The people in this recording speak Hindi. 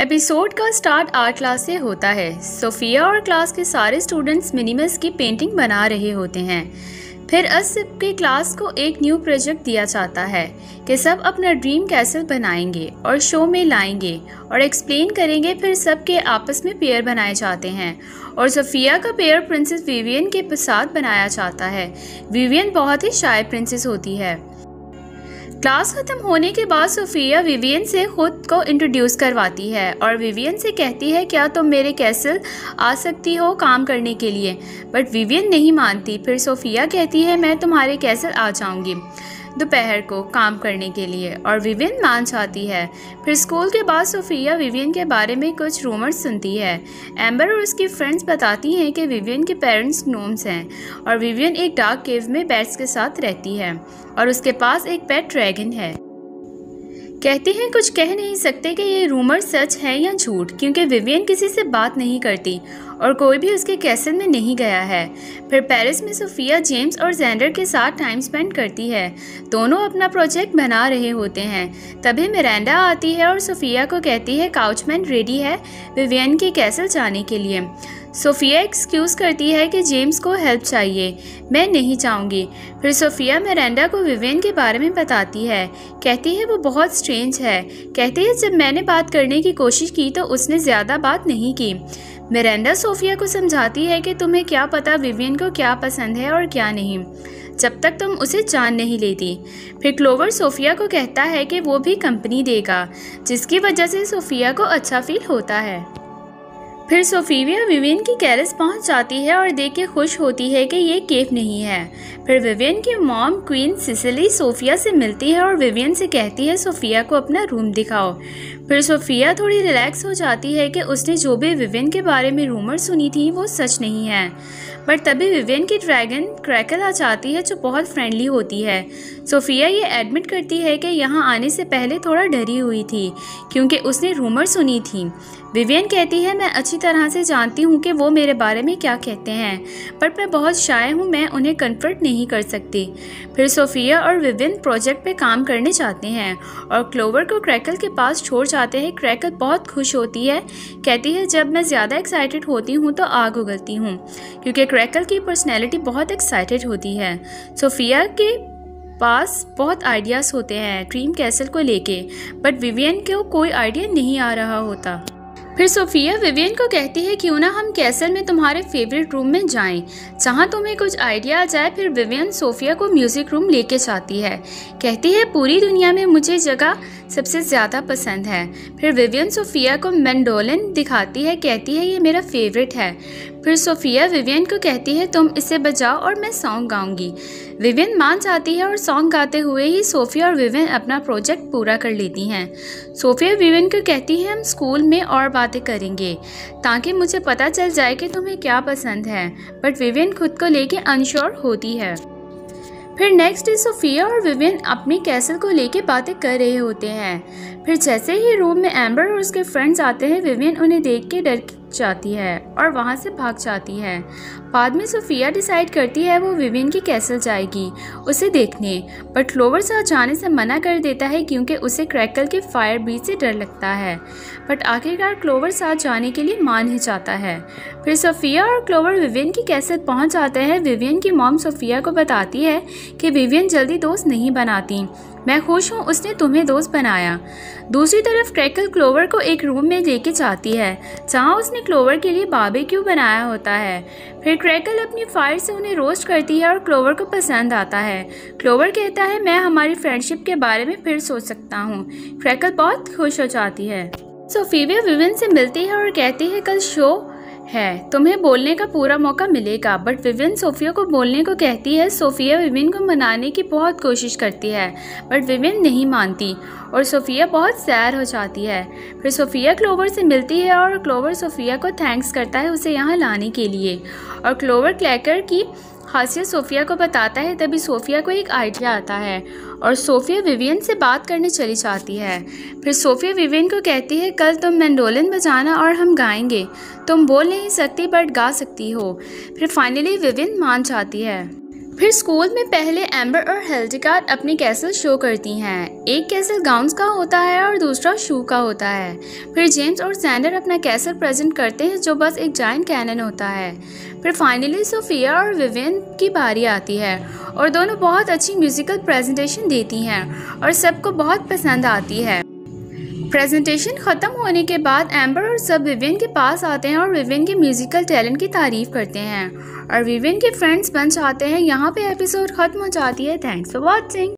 एपिसोड का स्टार्ट आर्ट क्लास से होता है। सोफिया और क्लास के सारे स्टूडेंट्स मिनिमस की पेंटिंग बना रहे होते हैं। फिर असिप के क्लास को एक न्यू प्रोजेक्ट दिया जाता है कि सब अपना ड्रीम कैसल बनाएंगे और शो में लाएंगे और एक्सप्लेन करेंगे। फिर सब के आपस में पेयर बनाए जाते हैं और सोफिया का पेयर प्रिंसेस विवियन के साथ बनाया जाता है। विवियन बहुत ही शाय प्रिंसेस होती है। क्लास खत्म होने के बाद सोफिया विवियन से खुद को इंट्रोड्यूस करवाती है और विवियन से कहती है क्या तुम मेरे कैसल आ सकती हो काम करने के लिए, बट विवियन नहीं मानती। फिर सोफिया कहती है मैं तुम्हारे कैसल आ जाऊंगी दोपहर को काम करने के लिए, और विवियन मान जाती है। फिर स्कूल के बाद सोफिया विवियन के बारे में कुछ रूमर्स सुनती है। एम्बर और उसकी फ्रेंड्स बताती हैं कि विवियन के पेरेंट्स ग्नोम्स हैं और विवियन एक डार्क केव में पेट्स के साथ रहती है और उसके पास एक पेट ड्रैगन है। कहते हैं कुछ कह नहीं सकते कि ये रूमर सच है या झूठ, क्योंकि विवियन किसी से बात नहीं करती और कोई भी उसके कैसल में नहीं गया है। फिर पेरिस में सोफिया जेम्स और ज़ैंडर के साथ टाइम स्पेंड करती है। दोनों अपना प्रोजेक्ट बना रहे होते हैं। तभी मिरांडा आती है और सोफिया को कहती है काउचमैन रेडी है विवियन के कैसल जाने के लिए। सोफिया एक्सक्यूज़ करती है कि जेम्स को हेल्प चाहिए, मैं नहीं चाहूँगी। फिर सोफिया मिरांडा को विवियन के बारे में बताती है। कहती है वो बहुत स्ट्रेंज है। कहती है जब मैंने बात करने की कोशिश की तो उसने ज़्यादा बात नहीं की। मिरांडा सोफिया को समझाती है कि तुम्हें क्या पता विवियन को क्या पसंद है और क्या नहीं, जब तक तुम उसे जान नहीं लेती। फिर क्लोवर सोफिया को कहता है कि वो भी कंपनी देगा, जिसकी वजह से सोफिया को अच्छा फील होता है। फिर सोफिया विवियन की कैरेज पहुंच जाती है और देख के खुश होती है कि ये केफ नहीं है। फिर विवियन की मॉम क्वीन सिसिली सोफिया से मिलती है और विवियन से कहती है सोफिया को अपना रूम दिखाओ। फिर सोफिया थोड़ी रिलैक्स हो जाती है कि उसने जो भी विवियन के बारे में रूमर सुनी थी वो सच नहीं है। बट तभी विवियन की ड्रैगन क्रैकल आ जाती है जो बहुत फ्रेंडली होती है। सोफिया ये एडमिट करती है कि यहाँ आने से पहले थोड़ा डरी हुई थी क्योंकि उसने रूमर सुनी थी। विवियन कहती है मैं अच्छी तरह से जानती हूँ कि वो मेरे बारे में क्या कहते हैं, बट मैं बहुत शाय हूँ, मैं उन्हें कन्फर्ट नहीं कर सकती। फिर सोफिया और विवियन प्रोजेक्ट पे काम करने जाते हैं और क्लोवर को क्रैकल के पास छोड़ जाते हैं। क्रैकल बहुत खुश होती है। कहती है जब मैं ज़्यादा एक्साइटेड होती हूँ तो आग उगलती हूँ, क्योंकि क्रैकल की पर्सनैलिटी बहुत एक्साइटेड होती है। सोफिया के पास बहुत आइडियाज़ होते हैं ड्रीम कैसल को लेके, बट विवियन को कोई आइडिया नहीं आ रहा होता। फिर सोफिया विवियन को कहती है क्यों ना हम कैसल में तुम्हारे फेवरेट रूम में जाएं, जहां तुम्हें कुछ आइडिया आ जाए। फिर विवियन सोफिया को म्यूज़िक रूम लेके जाती है। कहती है पूरी दुनिया में मुझे जगह सबसे ज़्यादा पसंद है। फिर विवियन सोफिया को मैंडोलिन दिखाती है। कहती है ये मेरा फेवरेट है। फिर सोफिया विवियन को कहती है तुम इसे बजाओ और मैं सॉन्ग गाऊंगी। विवियन मान जाती है और सॉन्ग गाते हुए ही सोफिया और विवियन अपना प्रोजेक्ट पूरा कर लेती हैं। सोफिया विवियन को कहती है हम स्कूल में और बातें करेंगे ताकि मुझे पता चल जाए कि तुम्हें क्या पसंद है, बट विवियन खुद को लेके अनश्योर होती है। फिर नेक्स्ट डे सोफिया और विवियन अपने कैसल को लेके बातें कर रहे होते हैं। फिर जैसे ही रूम में एम्बर और उसके फ्रेंड्स आते हैं, विवियन उन्हें देख के डर जाती है और वहाँ से भाग जाती है। बाद में सोफिया डिसाइड करती है वो विवियन की कैसल जाएगी उसे देखने, बट क्लोवर साथ जाने से मना कर देता है क्योंकि उसे क्रैकल के फायर बीट से डर लगता है। बट आखिरकार क्लोवर साथ जाने के लिए मान ही जाता है। फिर सोफिया और क्लोवर विवियन की कैसल पहुँच जाते हैं। विवियन की मॉम सोफिया को बताती है कि विवियन जल्दी दोस्त नहीं बनाती, मैं खुश हूँ उसने तुम्हें दोस्त बनाया। दूसरी तरफ क्रैकल क्लोवर को एक रूम में लेके जाती है जहाँ उसने क्लोवर के लिए बारबेक्यू बनाया होता है। फिर क्रैकल अपनी फायर से उन्हें रोस्ट करती है और क्लोवर को पसंद आता है। क्लोवर कहता है मैं हमारी फ्रेंडशिप के बारे में फिर सोच सकता हूँ। क्रैकल बहुत खुश हो जाती है। सोफिया विवियन से मिलती है और कहती है कल शो है, तुम्हें बोलने का पूरा मौका मिलेगा, बट विवियन सोफिया को बोलने को कहती है। सोफिया विवियन को मनाने की बहुत कोशिश करती है बट विवियन नहीं मानती और सोफिया बहुत सैड हो जाती है। फिर सोफिया क्लोवर से मिलती है और क्लोवर सोफिया को थैंक्स करता है उसे यहाँ लाने के लिए, और क्लोवर क्रैकर की खासियत सोफिया को बताता है। तभी सोफिया को एक आइडिया आता है और सोफिया विवियन से बात करने चली जाती है। फिर सोफिया विवियन को कहती है कल तुम मैंडोलिन बजाना और हम गाएंगे, तुम बोल नहीं सकती बट गा सकती हो। फिर फाइनली विवियन मान जाती है। फिर स्कूल में पहले एम्बर और हिल्डेगार्ड अपने कैसल शो करती हैं। एक कैसल गाउन्स का होता है और दूसरा शू का होता है। फिर जेम्स और ज़ैंडर अपना कैसल प्रेजेंट करते हैं जो बस एक जायंट कैनन होता है। फिर फाइनली सोफिया और विवियन की बारी आती है और दोनों बहुत अच्छी म्यूजिकल प्रेजेंटेशन देती हैं और सबको बहुत पसंद आती है। प्रेजेंटेशन ख़त्म होने के बाद एम्बर और सब विवियन के पास आते हैं और विवियन के म्यूज़िकल टैलेंट की तारीफ़ करते हैं और विवियन के फ्रेंड्स बन जाते हैं। यहाँ पे एपिसोड ख़त्म हो जाती है। Thanks for watching.